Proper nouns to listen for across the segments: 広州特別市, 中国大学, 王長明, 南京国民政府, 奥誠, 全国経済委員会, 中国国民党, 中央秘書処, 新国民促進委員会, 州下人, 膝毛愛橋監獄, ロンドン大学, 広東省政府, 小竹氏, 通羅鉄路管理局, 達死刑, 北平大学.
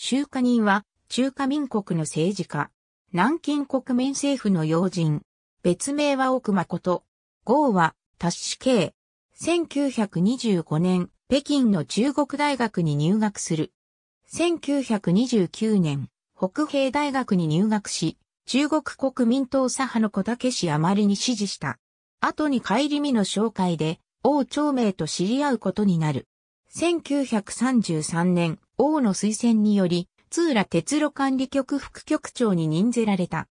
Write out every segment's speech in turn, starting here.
州下人は中華民国の政治家。南京国民政府の要人。別名は奥誠。号は達死刑。1925年、北京の中国大学に入学する。1929年、北平大学に入学し、中国国民党左派の小竹氏あまりに支持した。後に帰り身の紹介で、王長明と知り合うことになる。1933年、王の推薦により、通羅鉄路管理局副局長に任ぜられた。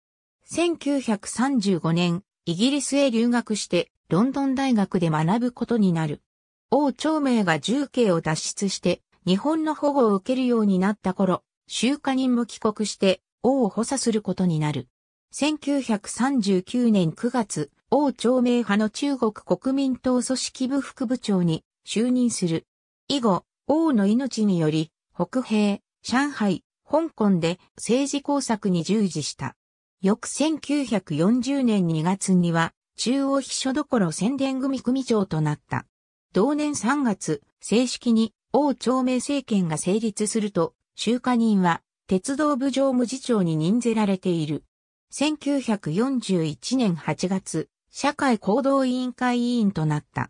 1935年、イギリスへ留学して、ロンドン大学で学ぶことになる。王長明が重慶を脱出して、日本の保護を受けるようになった頃、州下人も帰国して、王を補佐することになる。1939年9月、王長明派の中国国民党組織部副部長に就任する。以後、王の命により、北平、上海、香港で政治工作に従事した。翌1940年2月には、中央秘書処宣伝組組長となった。同年3月、正式に王長明政権が成立すると、州下人は鉄道部常務次長に任ぜられている。1941年8月、社会行動委員会委員となった。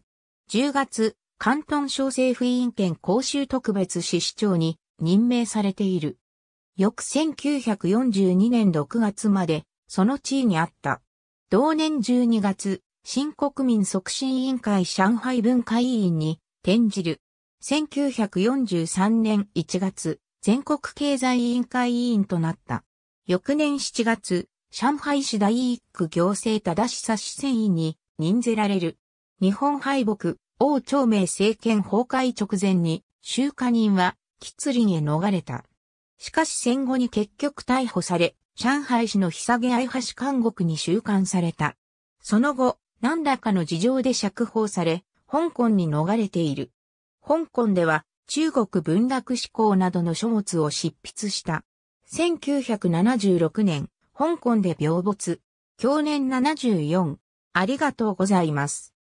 10月、広東省政府委員兼広州特別市市長に任命されている。翌1942年6月まで、その地位にあった。同年12月、新国民促進委員会上海分会委員に転じる。1943年1月、全国経済委員会委員となった。翌年7月、上海市第一区行政忠久市選委に任ぜられる。日本敗北、王長明政権崩壊直前に、州下人は、吉林へ逃れた。しかし戦後に結局逮捕され、上海市の膝毛愛橋監獄に収監された。その後、何らかの事情で釈放され、香港に逃れている。香港では、中国文学志向などの書物を執筆した。1976年、香港で病没。享年74。ありがとうございます。